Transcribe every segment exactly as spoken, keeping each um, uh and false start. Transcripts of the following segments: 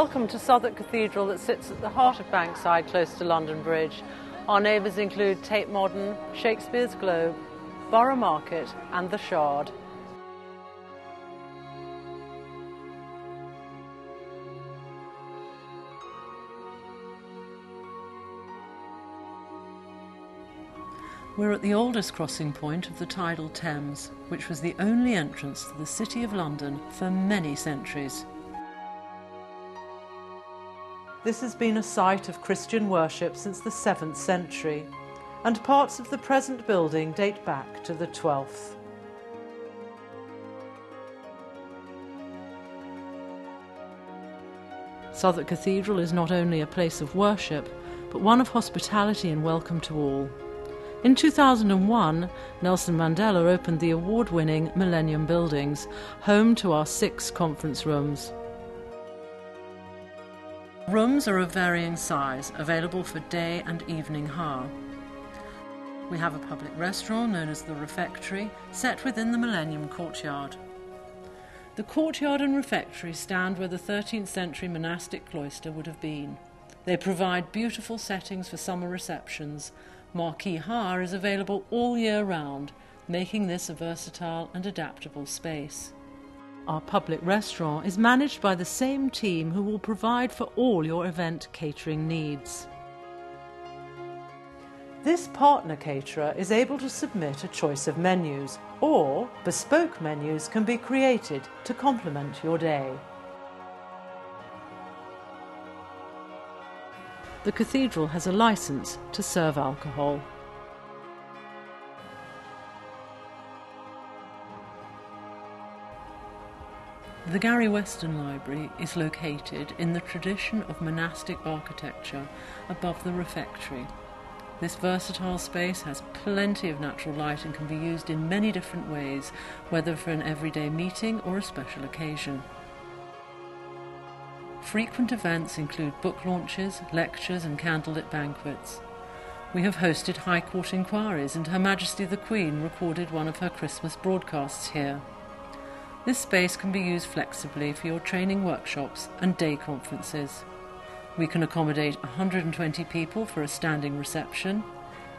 Welcome to Southwark Cathedral that sits at the heart of Bankside, close to London Bridge. Our neighbours include Tate Modern, Shakespeare's Globe, Borough Market and The Shard. We're at the oldest crossing point of the tidal Thames, which was the only entrance to the City of London for many centuries. This has been a site of Christian worship since the seventh century, and parts of the present building date back to the twelfth. Southwark Cathedral is not only a place of worship, but one of hospitality and welcome to all. In two thousand one, Nelson Mandela opened the award-winning Millennium Buildings, home to our six conference rooms. Rooms are of varying size, available for day and evening hire. We have a public restaurant known as the Refectory, set within the Millennium Courtyard. The courtyard and refectory stand where the thirteenth century monastic cloister would have been. They provide beautiful settings for summer receptions. Marquee hire is available all year round, making this a versatile and adaptable space. Our public restaurant is managed by the same team who will provide for all your event catering needs. This partner caterer is able to submit a choice of menus, or bespoke menus can be created to complement your day. The cathedral has a licence to serve alcohol. The Gary Weston Library is located in the tradition of monastic architecture above the refectory. This versatile space has plenty of natural light and can be used in many different ways, whether for an everyday meeting or a special occasion. Frequent events include book launches, lectures and candlelit banquets. We have hosted High Court inquiries and Her Majesty the Queen recorded one of her Christmas broadcasts here. This space can be used flexibly for your training workshops and day conferences. We can accommodate one hundred twenty people for a standing reception,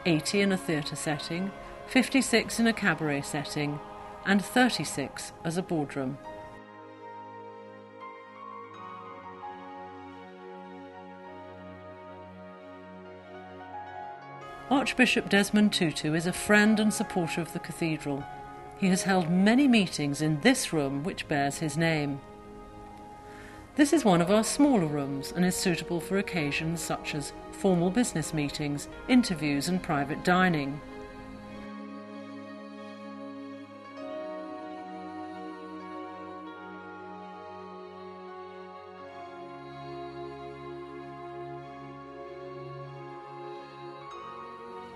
eighty in a theatre setting, fifty-six in a cabaret setting and thirty-six as a boardroom. Archbishop Desmond Tutu is a friend and supporter of the cathedral. He has held many meetings in this room which bears his name. This is one of our smaller rooms and is suitable for occasions such as formal business meetings, interviews and private dining.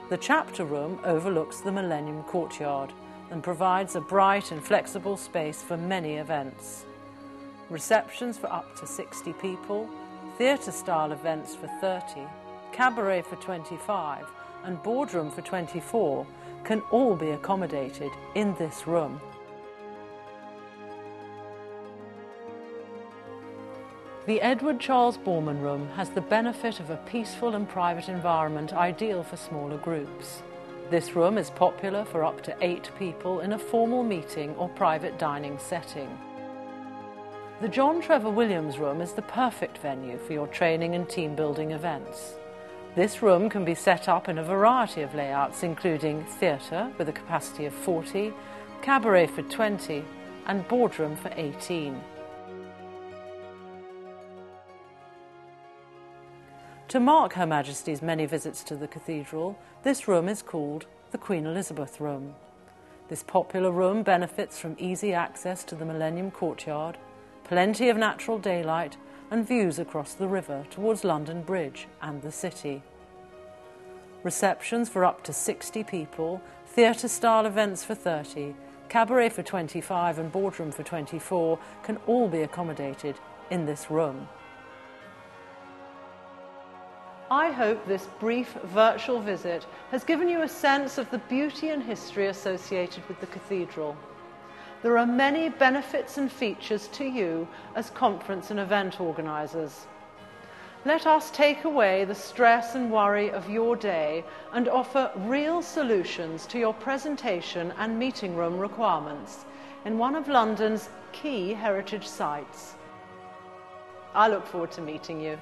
The chapter room overlooks the Millennium Courtyard and provides a bright and flexible space for many events. Receptions for up to sixty people, theatre-style events for thirty, cabaret for twenty-five and boardroom for twenty-four can all be accommodated in this room. The Edward Charles Borman Room has the benefit of a peaceful and private environment ideal for smaller groups. This room is popular for up to eight people in a formal meeting or private dining setting. The John Trevor Williams Room is the perfect venue for your training and team-building events. This room can be set up in a variety of layouts, including theatre with a capacity of forty, cabaret for twenty and boardroom for eighteen. To mark Her Majesty's many visits to the cathedral, this room is called the Queen Elizabeth Room. This popular room benefits from easy access to the Millennium Courtyard, plenty of natural daylight and views across the river towards London Bridge and the city. Receptions for up to sixty people, theatre-style events for thirty, cabaret for twenty-five and boardroom for twenty-four can all be accommodated in this room. I hope this brief virtual visit has given you a sense of the beauty and history associated with the cathedral. there are many benefits and features to you as conference and event organisers. Let us take away the stress and worry of your day and offer real solutions to your presentation and meeting room requirements in one of London's key heritage sites. I look forward to meeting you.